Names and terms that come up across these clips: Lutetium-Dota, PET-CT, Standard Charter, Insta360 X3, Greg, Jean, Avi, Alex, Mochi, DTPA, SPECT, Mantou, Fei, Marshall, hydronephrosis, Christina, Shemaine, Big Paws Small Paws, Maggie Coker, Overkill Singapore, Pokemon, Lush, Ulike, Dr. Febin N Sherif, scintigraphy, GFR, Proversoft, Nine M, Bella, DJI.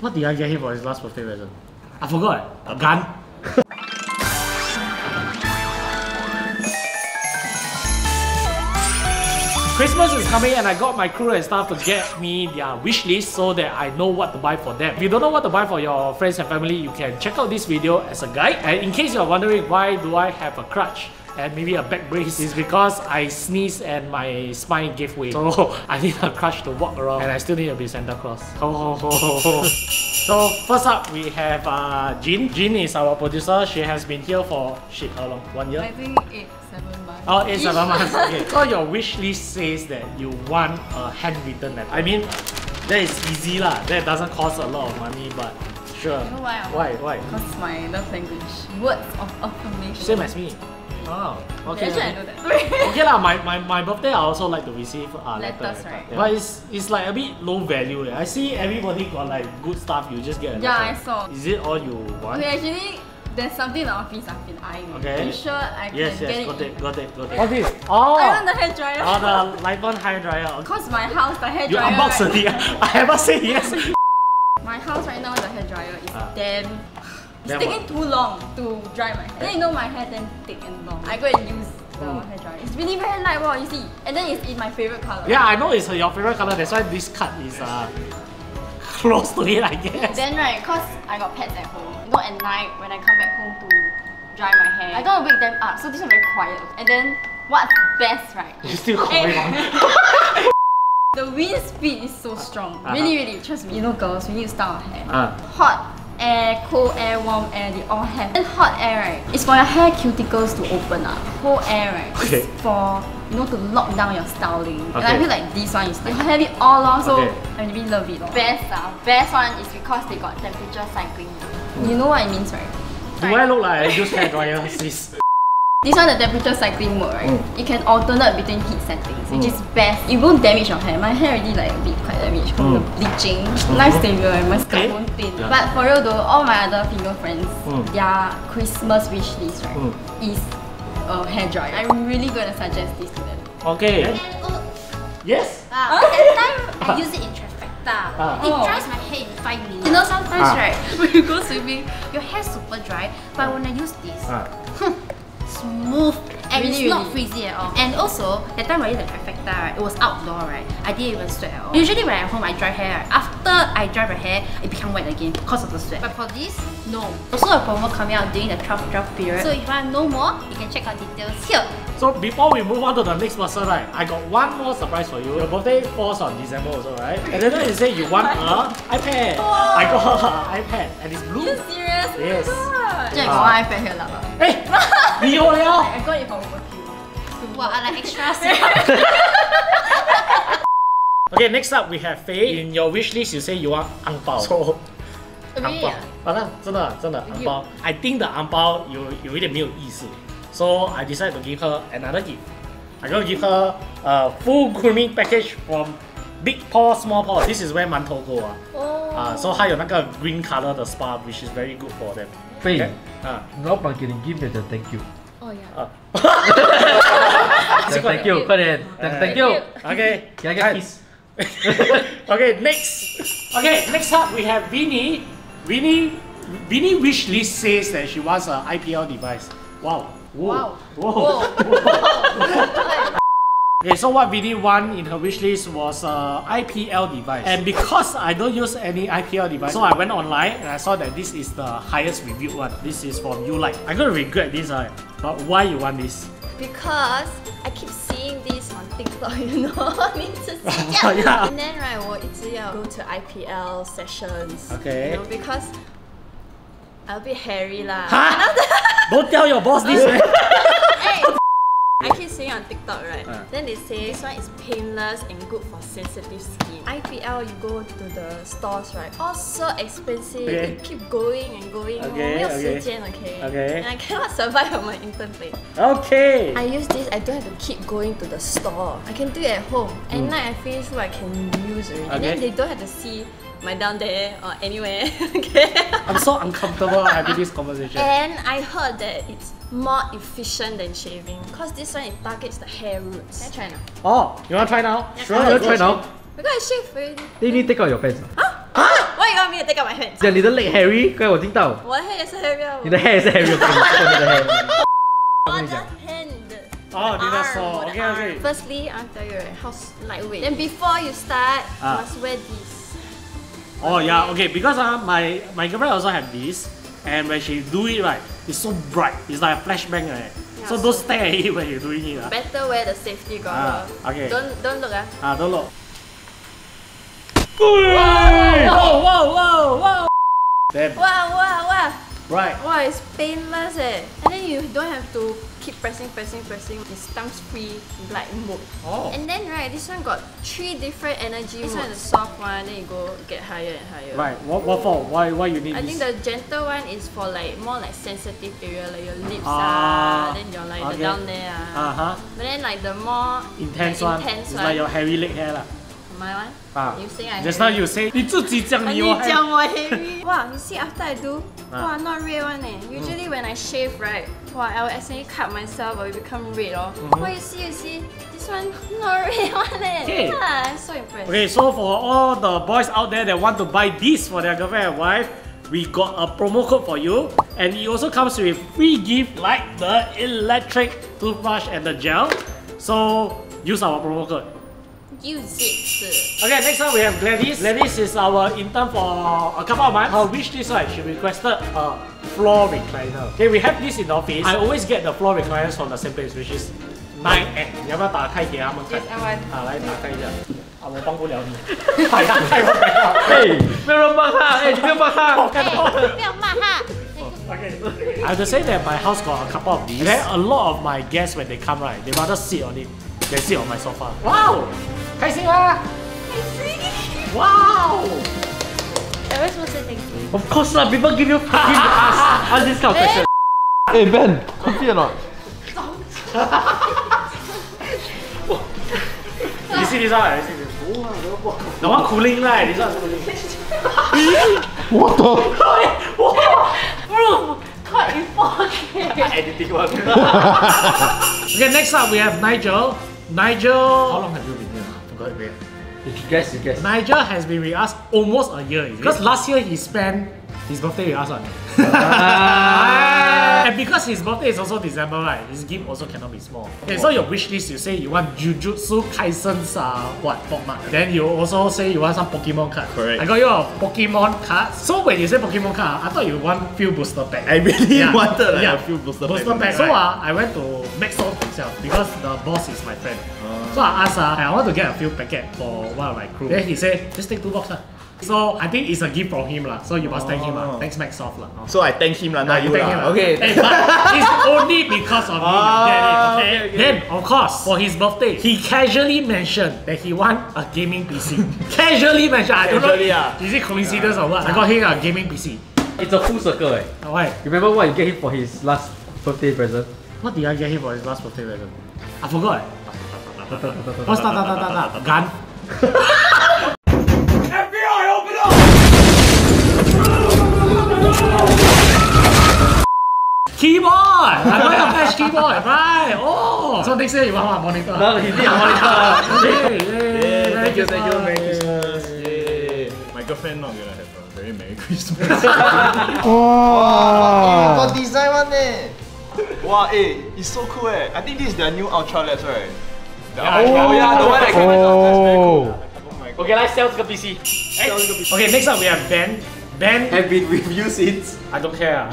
What did I get him for his last birthday present? I forgot. A gun? Christmas is coming and I got my crew and staff to get me their wish list so that I know what to buy for them. If you don't know what to buy for your friends and family, you can check out this video as a guide. And in case you're wondering why do I have a crutch and maybe a back brace, is because I sneezed and my spine gave way. So I need a crutch to walk around and I still need to be Santa Claus. So first up we have Jean. Jean is our producer. She has been here for shit, how long? 1 year? I think 8, 7 months. Oh, 8, 7 months. Okay. So your wish list says that you want a handwritten letter. I mean, that is easy lah. That doesn't cost a lot of money, but sure. You know why? Why? Because my love language, words of affirmation. Same as me. Wow. Okay. Actually, I know that. Okay lah. My birthday, I also like to receive letters, right? Yeah. But it's like a bit low value. I see everybody got like good stuff. You just get a letter. Yeah, I saw. Is it all you want? Okay, actually, there's something in the office I've been eyeing. Okay. Are you sure I can get it? Yes, got it. What is this? Oh! I want the hair dryer. Oh, the Lycon hair dryer. Okay. Cause my house, the hair dryer. You unboxed it. I haven't said yes. My house right now, the hair dryer is damn. It's taking too long to dry my hair. Then you know my hair then thick and long. I go and use the hair dryer. It's really very light, wow, you see. And then it's in my favorite color. Yeah, I know it's your favorite color. That's why this cut is close to it, I guess. Then right, cause I got pets at home. You know, at night when I come back home to dry my hair, I don't wake them up, so this one very quiet. And then what's best, right? You still calling on. The wind speed is so strong. Really, trust me. You know, girls, we need to style our hair. Hot air, cold air, warm air, they all have. And hot air, right? It's for your hair cuticles to open up. Cold air, right? Okay. It's for, you know, to lock down your styling. Okay. And I feel like this one is like, you have it all along, so I really love it. Best one is because they got temperature cycling. You know what it means, right? Do I look like I use hair dryer, sis? This one, the temperature cycling mode, right? You can alternate between heat settings, which is best. It won't damage your hair. My hair already like a bit quite damaged from the bleaching. Nice savior and my scalp won't thin. But for real though, all my other female friends, their Christmas wish list, right, is a hair dryer. I'm really gonna suggest this to them. Okay. Yes? That time I use it in Trifecta. It dries my hair in 5 minutes. You know sometimes, right, when you go swimming, your hair's super dry, but when I use this, smooth and really, it's not frizzy at all. And also, that time I did the Trifecta, right, it was outdoor, right? I didn't even sweat at all. Usually when I'm at home, I dry hair. Right? After I dry my hair, it becomes wet again because of the sweat. But for this, no. Also a promo coming out during the 12/12 period. So if you want to know more, you can check out details here. So before we move on to the next person, right, I got one more surprise for you. Your birthday falls on December also, right? And then you say you want an iPad. Whoa. I got an iPad and it's blue. Are you serious? Yes. Jack, got an iPad here, love. Hey! I got it from overkill. Wow, I like extras. Okay, next up we have Fei. In your wish list, you say you want ang pao. So, ang pao. Ang pao. I think the ang pao you really 没有意思. So I decided to give her another gift. I'm gonna give her a full grooming package from Big Paws Small Paws. This is where mantou go. So 它有那个 green color 的 spa, which is very good for them. Fei, not getting gift as a thank you. Oh yeah. Thank you, thank you. Okay, can I get a kiss? Okay, next. Okay, next up we have Vinnie. Vinnie wish list says that she wants an IPL device. Wow. Whoa. Whoa. Okay, so what Vinnie won in her wishlist was an IPL device. And because I don't use any IPL device, so I went online and I saw that this is the highest reviewed one. This is from Ulike. I'm gonna regret this, but why you want this? Because I keep seeing this on TikTok, you know? I mean, just, yeah. And then, right, I always go to IPL sessions. Okay. You know, because I'm a bit hairy lah. Huh? Don't tell your boss this, man. Hey. I keep seeing on TikTok, right? Then they say this one is painless and good for sensitive skin. IPL, you go to the stores, right? All so expensive. Okay. You keep going and going. Okay, okay. And I cannot survive on my intern pay. Okay. I use this. I don't have to keep going to the store. I can do it at home. At night, I finish what I can use already. Okay. And then they don't have to see my down there or anywhere. Okay. I'm so uncomfortable having this conversation. And I heard that it's more efficient than shaving because this one it targets the hair roots. Can I try now? Oh, you want to try now? Yeah, sure, you want to try now? Because I shave already. Then you need to take out your pants. Huh? Huh? Why you want me to take out my your little leg hairy? 刚才我听到。 What hair is hairy? 你的 hair 是 hairy。 What the hand? Oh, dinosaur. Okay, okay. Firstly, I'll tell you how lightweight. Then before you start, you must wear this. Oh yeah, okay. Because my girlfriend also have this, and when she do it right, it's so bright. It's like a flashbang right. So don't stare at it when you're doing it. Better wear the safety goggles. Okay. Don't look. Don't look. Whoa! Damn. Wow. Right. Wow, it's painless eh. And then you don't have to keep pressing. It's tongue-free black mode. Oh. And then right, this one got 3 different energy. This one is a soft one. Then you go get higher and higher. Right. What for? Why you need? I think the gentle one is for like more like sensitive area, like your lips then your like the down there But then like the more intense one, it's like your hairy leg hair lah. My one? You say I just now you say you讲我 hairy. Wow, you see after I do, wow, not red one eh. Usually when I shave right, wow, I will accidentally cut myself or it become red oh. Wow, you see, this one not red one eh. Okay. Yeah, I'm so impressed. Okay, so for all the boys out there that want to buy this for their girlfriend and wife, we got a promo code for you, and it also comes with free gift like the electric toothbrush and the gel. So use our promo code. Use it. Okay, next up we have Gladys. Gladys is our intern for a couple of months. Her wish list, right, she requested a floor recliner. Okay, we have this in the office. I always get the floor recliners from the same place, which is Nine M. 你要不要打开给他们看？来打开一下。啊，我帮不了你。快打开！哎，不要骂他！哎，不要骂他！我看到了。不要骂他。Okay. I have to say that my house got a couple of these. Then a lot of my guests when they come, right, they rather sit on it than sit on my sofa. Wow. 开心啦！开心！哇哦 ！Am I supposed to thank you? Of course lah. People give you fucking ask this kind of question. Hey Ben, coffee or not? You see this one? The one cooling right? This one cooling. What the? Bro, caught in 4K. Editing one. Okay, next up we have Nigel. Nigel. How long have you been here? You guess. Nigel has been with us almost a year. Because last year he spent his birthday with us. And because his birthday is also December, right? His gift also cannot be small. Okay, so your wish list, you say you want Jujutsu Kaisen's board mark. Then you also say you want some Pokemon cards. Correct. I got you a Pokemon card. So when you say Pokemon card, I thought you want few booster pack. I really wanted like a few booster pack. So I went to Maxo myself because the boss is my friend. So I asked I want to get a few packets for one of my crew. Then he said, just take 2 boxes. So I think it's a gift from him lah. So you must thank him lah. Thanks Maxoff lah. So I thank him lah, not you lah. Okay. Hey, but it's only because of me. Okay. Then of course for his birthday, he casually mentioned that he wants a gaming PC. Casually mentioned. I don't know. Is it coincidence or what? I got him a gaming PC. It's a full circle. Eh. Why? Remember what you get him for his last birthday present? What did I get him for his last birthday present? I forgot. What's that? Gun. Keyboard! I want a flash keyboard, right? Oh! So next year you want a monitor? No, he did a monitor! Yay! Thank you, Merry Christmas! Yay! My girlfriend not gonna have a very Merry Christmas. Wow! Got design one eh! Wow, eh, it's so cool eh! I think this is their new Ultra Labs, right? Yeah, the one that came out. That's very cool. Okay, let's sell to the PC. Okay, next up we have Ben. Ben have been with you since? I don't care.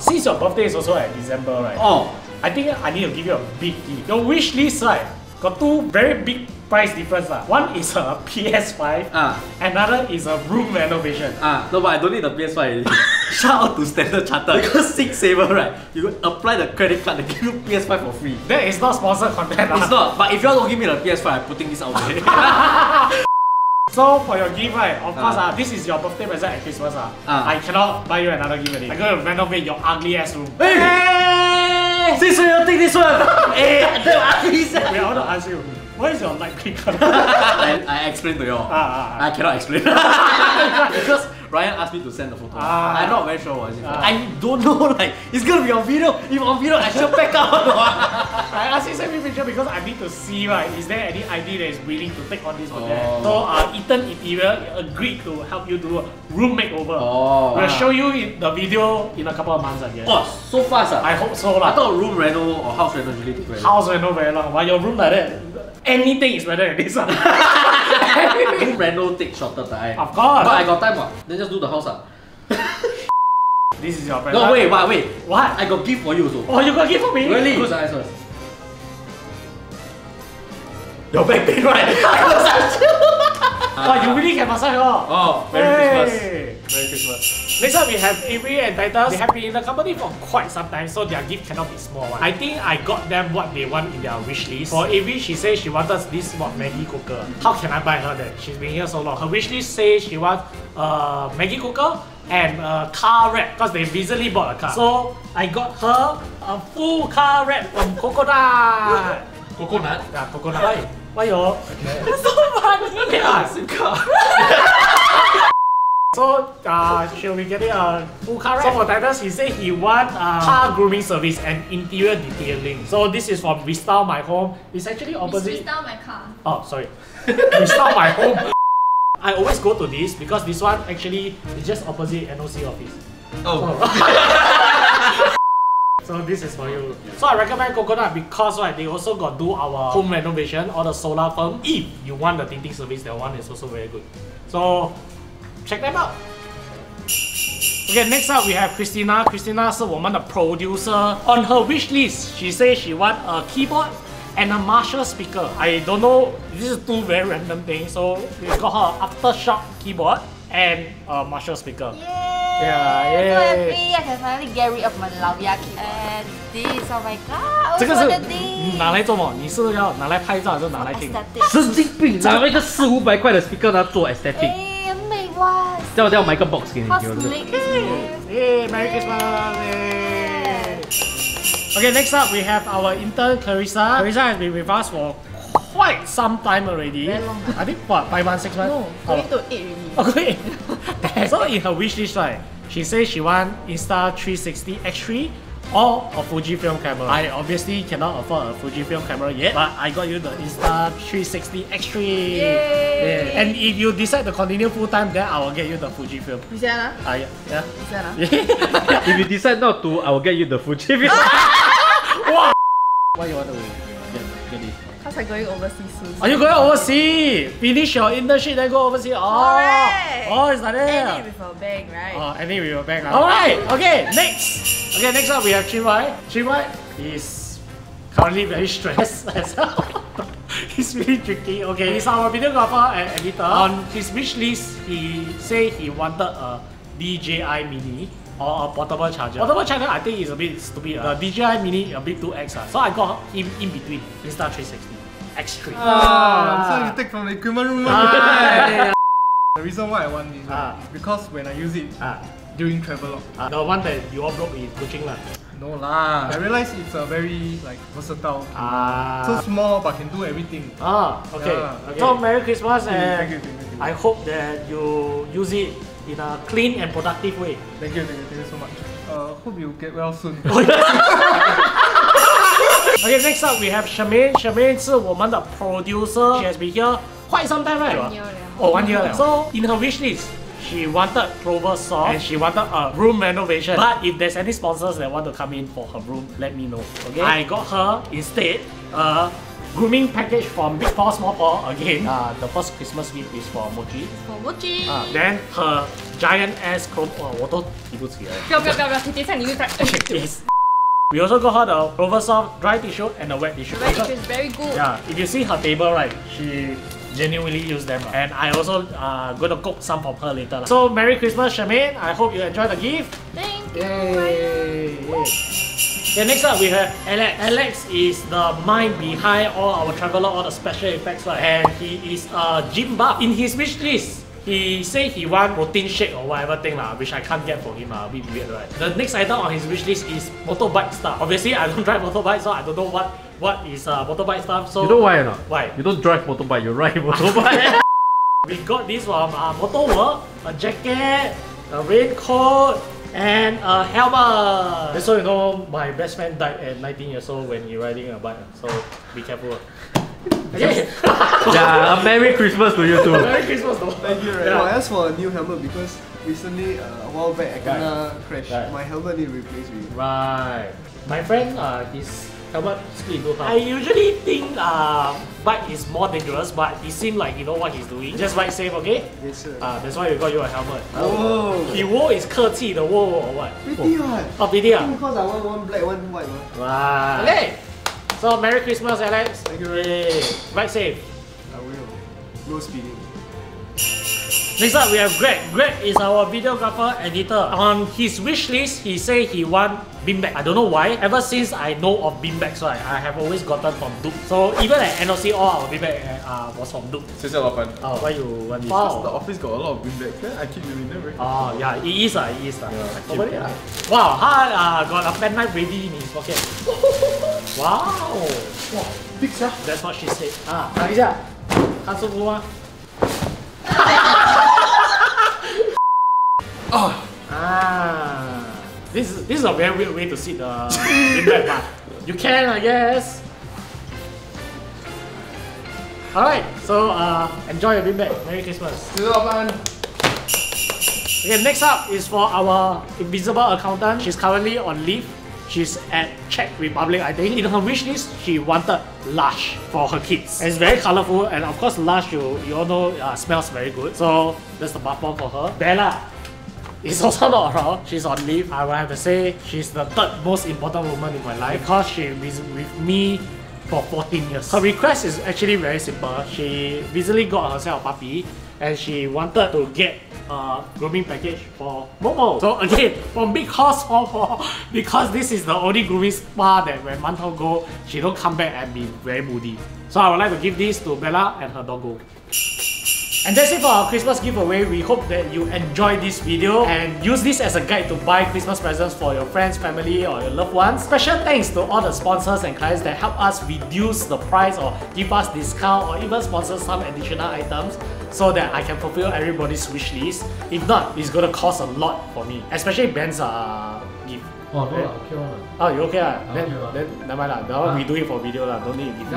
Since your birthday is also at December, right? Oh, I think I need to give you a big gift. Your wish list, right? Got 2 very big price difference lah. One is a PS5. Another is a room renovation. No, but I don't need the PS5. Shout out to Standard Charter. Because 6 Saver, right? You apply the credit card, they give you PS5 for free. That is not sponsored content. It's not. But if you all don't give me the PS5, I'm putting this out there. So for your gift, right, of course, this is your birthday present at Christmas. I cannot buy you another gift anymore. I'm going to renovate your ugly ass room. Hey! This one, you take this one! Hey! The ugly side! Wait, I want to ask you, what is your light pink color? I explain to you all. I cannot explain. Because Ryan asked me to send the photo. I'm not very sure what it is. I don't know, like, it's gonna be on video. If on video, I should pack up. I asked him to send me a picture because I need to see, right, is there any ID that is willing to take on this project? So, Eaton Interior agreed to help you do a room makeover. We'll show you in the video in a couple of months, I guess. Oh, so fast. I hope so. I thought room reno or house reno usually took very long. House reno very long. While your room like that, anything is better than this. Room reno take shorter time. Of course. But I got time. Then just do the house. This is your friend. No, wait, wait, wait. What? I got gift for you also. Oh, you got gift for me? Really? Close your eyes first. Your back pain, right? Wow, you really can massage all. Oh, Merry Christmas. Merry Christmas. Next up, we have Avi and Titus. They have been in the company for quite some time, so their gift cannot be small. Right? I think I got them what they want in their wish list. For Avi, she says she wanted this for Maggie Coker. How can I buy her that? She's been here so long. Her wish list says she wants Maggie Coker and a car wrap because they recently bought a car. So I got her a full car wrap from Coconut. Coconut? Yeah, Coconut. Why yo? Okay. That's so funny! Yeah, SIM card. So, she'll be getting a full car wrap. So for Titus, he said he wants car grooming service and interior detailing. So this is from Restyle My Home. It's actually opposite... It's Restyle My Car. Oh, sorry. Restyle My Home. I always go to this because this one actually is just opposite NOC office. Oh. So this is for you. So I recommend Coconut because right, they also got do our home renovation or the solar firm. If you want the tinting service, that one is also very good. So check them out. Okay, next up we have Christina. Christina is our producer. On her wish list, she says she wants a keyboard and a Marshall speaker. I don't know, this is two very random things. So we got her Aftershock keyboard and a Marshall speaker. Yay! Yeah, yeah. So happy I can finally get rid of my Lavia keyboard. And this, oh my god, 这个是拿来做什么？ 你是要拿来拍照还是拿来听？ 神经病！ 拿了一个400-500块的 speaker 拿做 aesthetic。 很美哇！ 叫我买个 box 给你。 How slick is it? Hey, Merry Christmas! Okay, next up we have our intern Clarissa. Clarissa has been with us for quite some time already. Very long. I think what, 5 months, 6 months? No, going to 8 already. Okay. So in her wish list, right, she says she wants Insta360 X3 or a Fujifilm camera. I obviously cannot afford a Fujifilm camera yet, but I got you the Insta360 X3. Yay! Yeah. And if you decide to continue full time, then I will get you the Fujifilm. Is that enough? Yeah. Is that enough? If you decide not to, I will get you the Fujifilm. Wow! Why you want to get it? Because I'm going overseas soon. Are you going overseas? Finish your internship, then go overseas. Oh, right. Oh, it's like that. Ending with a bang, right? Oh, ending with a bang. All right. Okay, next. Okay, next up we have Chimai. Chimai is currently very stressed as well. He's really tricky. Okay, he's our videographer and editor. On his wish list, he said he wanted a DJI Mini or a portable charger. Portable charger I think is a bit stupid. The DJI Mini a bit too X. So I got him in between. Insta360 X3. So you take from the equipment room. The reason why I want this is because when I use it during travel. The one that you all broke is coaching lah. No lah. I realized it's a very like versatile. So small but can do everything. Okay. Yeah, okay. So Merry Christmas and thank you. I hope that you use it in a clean and productive way. Thank you so much. Hope you get well soon. Okay, next up we have Shemaine. Shemaine is our producer. She has been here quite some time, right? 1 year. Oh, 1 year. So, in her wish list, she wanted Prover Saw and she wanted a room renovation. But if there's any sponsors that want to come in for her room, let me know. Okay. I got her instead grooming package from Big Paws Small Paws again. The first Christmas gift is for Mochi. Then her giant ass chrome. Oh, I don't Yes. We also got her the Proversoft dry tissue and the wet tissue. The wet tissue is very good. Yeah, if you see her table, right, she genuinely used them. And I also gonna cook some from her later. So Merry Christmas, Shemaine. I hope you enjoy the gift. Thank you. Yay. Okay, next up we have Alex. Alex is the mind behind all our traveler, all the special effects, right? And he is a gym buff. In his wish list, he said he wants protein shake or whatever thing, which I can't get for him, a bit weird, right? The next item on his wish list is motorbike stuff. Obviously, I don't drive motorbike, so I don't know what is motorbike stuff. So you know why or not? Why? You don't drive motorbike, you ride motorbike. We got this from Motoworld, a jacket, a raincoat, and a helmet. Just so you know, my best friend died at 19 years old when he riding a bike, so be careful. Yeah, a Merry Christmas to you too. Merry Christmas though. Thank you, right? Yeah. I asked for a new helmet because recently, a while back, I kinda crashed. Right. My helmet need replaced me. Right. My friend, his helmet split go down. I usually think bike is more dangerous, but he seemed like he know what he's doing. Just ride safe, okay? Yes, sir. That's why we got you a helmet. Oh! He wore is 客气, the wore or what? Pretty what? Oh, pretty ah? Because I want one black, one white. Right. Okay! So, Merry Christmas, Alex. Thank you. Yay. Ride safe. I will. No speeding. Next up, we have Greg. Greg is our videographer editor. On his wish list, he said he wants beanbag. I don't know why. Ever since I know of beanbags, right, I have always gotten from Duke. So even at NOC, all our beanbag was from Duke. Thank you, Lapan. Why you want this? Wow. Because the office got a lot of beanbags. Then I keep doing them. Oh yeah, it is it is. Yeah, wow, Han got a pen knife ready in his pocket. Wow. Wow, big stuff. That's what she said. Lisa, Han so cool, huh? Oh. This is a very weird way to sit the beanbag, but you can, I guess. Alright, so enjoy your beanbag. Merry Christmas. Okay, next up is for our invisible accountant. She's currently on leave. She's at Czech Republic, I think. In her wish list, she wanted Lush for her kids. And it's very colourful, and of course Lush, you all know, smells very good. So that's the bath bomb for her. Bella is also not around. She's on leave. I will have to say she's the third most important woman in my life because she was with me for 14 years. Her request is actually very simple. She recently got herself a puppy and she wanted to get a grooming package for Momo. So again, from Big Paws Small Paws, because this is the only grooming spa that when Mantou go, she don't come back and be very moody. So I would like to give this to Bella and her doggo. And that's it for our Christmas giveaway. We hope that you enjoyed this video and use this as a guide to buy Christmas presents for your friends, family or your loved ones. Special thanks to all the sponsors and clients that help us reduce the price or give us discount or even sponsor some additional items so that I can fulfill everybody's wish list. If not, it's gonna cost a lot for me, especially Ben's gift. Oh, no, okay, oh, you okay? Then never mind. That one we do it for video. Don't need to give you.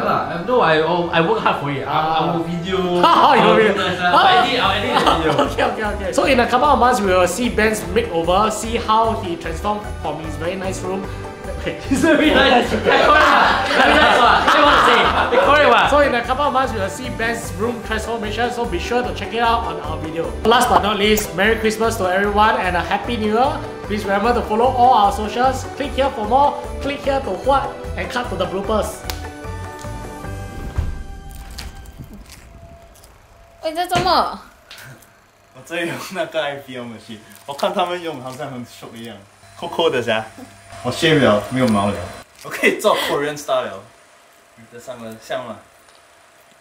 No, I work hard for it. I will video. I'll edit the video. Okay. So in a couple of months, we will see Ben's makeover, see how he transformed from his very nice room. He's a very nice room. So in a couple of months, we will see Ben's room transformation. So be sure to check it out on our video. Last but not least, Merry Christmas to everyone and a Happy New Year. Please remember to follow all our socials. Click here for more, click here to what, and cut to the bloopers. Wait, that's what? I just used that IPL machine. I saw them use, they were很 shocked 一样. Cold 的噻. I shave 了，没有毛了. 我可以做 Korean style 了。你的上了像吗？